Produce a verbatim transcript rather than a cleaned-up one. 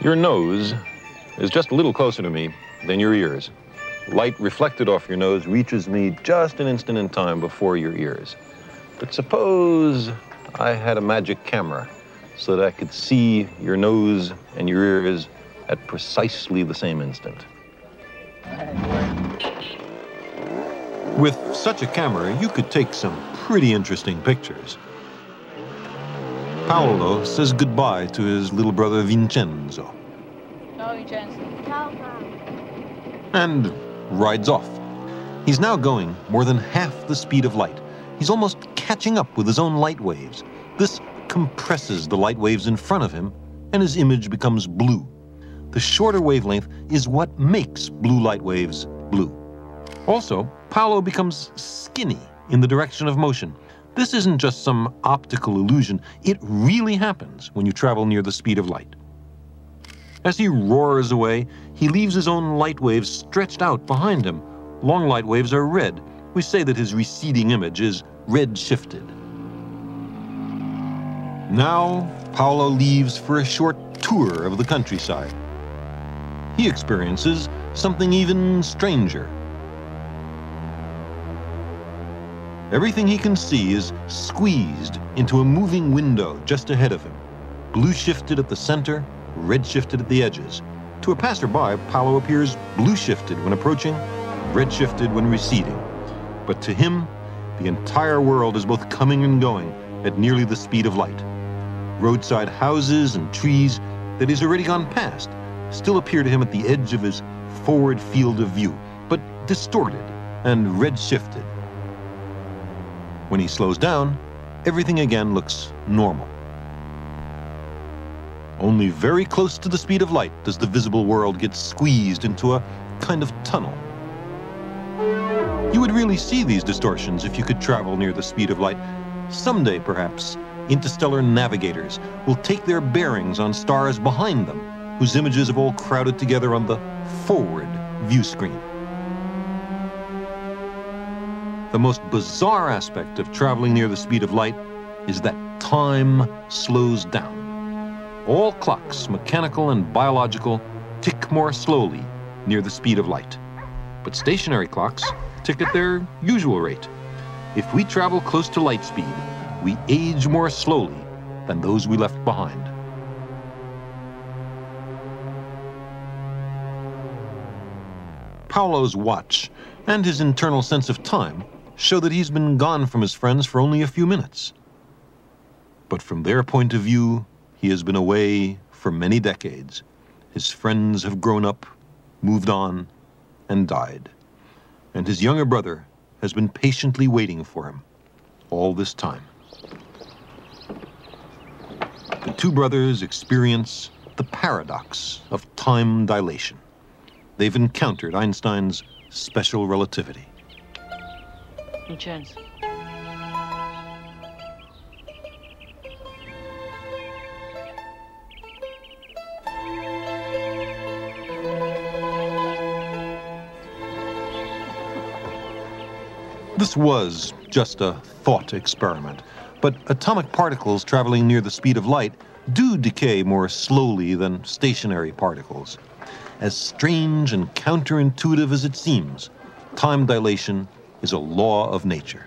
Your nose is just a little closer to me than your ears. Light reflected off your nose reaches me just an instant in time before your ears. But suppose I had a magic camera so that I could see your nose and your ears at precisely the same instant. With such a camera, you could take some pretty interesting pictures. Paolo says goodbye to his little brother Vincenzo. Ciao, Vincenzo. Ciao, Paolo. And rides off. He's now going more than half the speed of light. He's almost catching up with his own light waves. This compresses the light waves in front of him, and his image becomes blue. The shorter wavelength is what makes blue light waves blue. Also, Paolo becomes skinny in the direction of motion. This isn't just some optical illusion. It really happens when you travel near the speed of light. As he roars away, he leaves his own light waves stretched out behind him. Long light waves are red. We say that his receding image is red-shifted. Now, Paolo leaves for a short tour of the countryside. He experiences something even stranger. Everything he can see is squeezed into a moving window just ahead of him. Blue shifted at the center, red shifted at the edges. To a passerby, Paolo appears blue shifted when approaching, red shifted when receding. But to him, the entire world is both coming and going at nearly the speed of light. Roadside houses and trees that he's already gone past still appear to him at the edge of his forward field of view, but distorted and red-shifted. When he slows down, everything again looks normal. Only very close to the speed of light does the visible world get squeezed into a kind of tunnel. You would really see these distortions if you could travel near the speed of light. Someday, perhaps, interstellar navigators will take their bearings on stars behind them, whose images have all crowded together on the forward view screen. The most bizarre aspect of traveling near the speed of light is that time slows down. All clocks, mechanical and biological, tick more slowly near the speed of light. But stationary clocks tick at their usual rate. If we travel close to light speed, we age more slowly than those we left behind. Paolo's watch and his internal sense of time show that he's been gone from his friends for only a few minutes. But from their point of view, he has been away for many decades. His friends have grown up, moved on, and died. And his younger brother has been patiently waiting for him all this time. The two brothers experience the paradox of time dilation. They've encountered Einstein's special relativity. Vincenzo. This was just a thought experiment, but atomic particles traveling near the speed of light do decay more slowly than stationary particles. As strange and counterintuitive as it seems, time dilation is a law of nature.